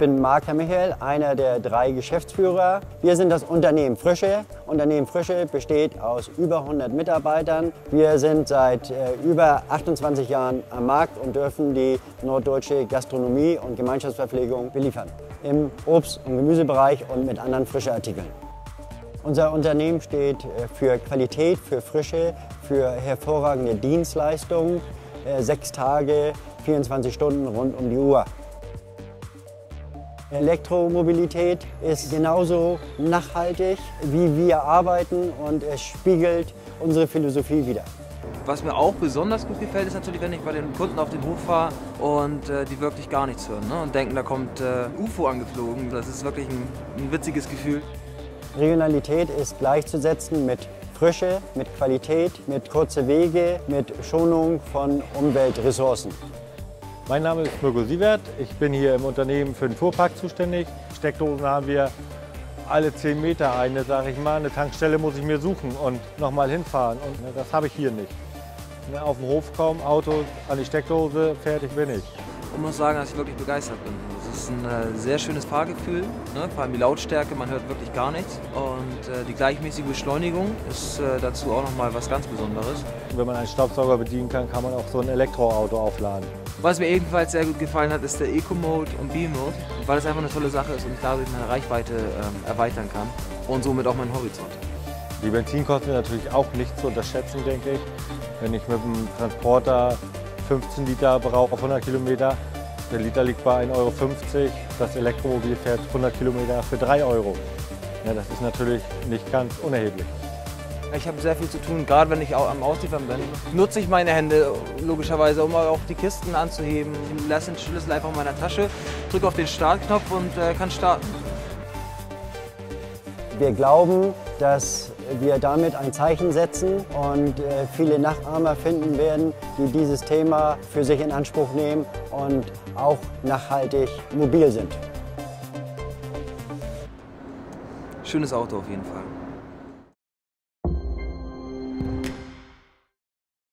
bin Marko Michael, einer der 3 Geschäftsführer. Wir sind das Unternehmen Frische. Unternehmen Frische besteht aus über 100 Mitarbeitern. Wir sind seit über 28 Jahren am Markt und dürfen die norddeutsche Gastronomie und Gemeinschaftsverpflegung beliefern. Im Obst- und Gemüsebereich und mit anderen frischen Artikeln. Unser Unternehmen steht für Qualität, für Frische, für hervorragende Dienstleistungen. 6 Tage, 24 Stunden rund um die Uhr. Elektromobilität ist genauso nachhaltig, wie wir arbeiten, und es spiegelt unsere Philosophie wider. Was mir auch besonders gut gefällt, ist natürlich, wenn ich bei den Kunden auf den Hof fahre und die wirklich gar nichts hören, ne? Und denken, da kommt ein UFO angeflogen. Das ist wirklich ein witziges Gefühl. Regionalität ist gleichzusetzen mit Frische, mit Qualität, mit kurzen Wege, mit Schonung von Umweltressourcen. Mein Name ist Mirko Sievert, ich bin hier im Unternehmen für den Fuhrpark zuständig. Steckdosen haben wir alle 10 Meter eine, sage ich mal. Eine Tankstelle muss ich mir suchen und nochmal hinfahren, und ne, das habe ich hier nicht. Ne, auf dem Hof kaum, Auto an die Steckdose, fertig bin ich. Ich muss sagen, dass ich wirklich begeistert bin. Es ist ein sehr schönes Fahrgefühl, ne? Vor allem die Lautstärke, man hört wirklich gar nichts. Und die gleichmäßige Beschleunigung ist dazu auch nochmal was ganz Besonderes. Wenn man einen Staubsauger bedienen kann, kann man auch so ein Elektroauto aufladen. Was mir ebenfalls sehr gut gefallen hat, ist der Eco-Mode und B-Mode, weil es einfach eine tolle Sache ist und ich dadurch meine Reichweite erweitern kann und somit auch meinen Horizont. Die Benzinkosten sind natürlich auch nicht zu unterschätzen, denke ich. Wenn ich mit dem Transporter 15 Liter brauche auf 100 Kilometer, der Liter liegt bei 1,50 Euro, das Elektromobil fährt 100 Kilometer für 3 Euro. Ja, das ist natürlich nicht ganz unerheblich. Ich habe sehr viel zu tun, gerade wenn ich auch am Ausliefern bin. Nutze ich meine Hände logischerweise, um auch die Kisten anzuheben. Ich lasse den Schlüssel einfach in meiner Tasche, drücke auf den Startknopf und kann starten. Wir glauben, dass wir damit ein Zeichen setzen und viele Nachahmer finden werden, die dieses Thema für sich in Anspruch nehmen und auch nachhaltig mobil sind. Schönes Auto auf jeden Fall.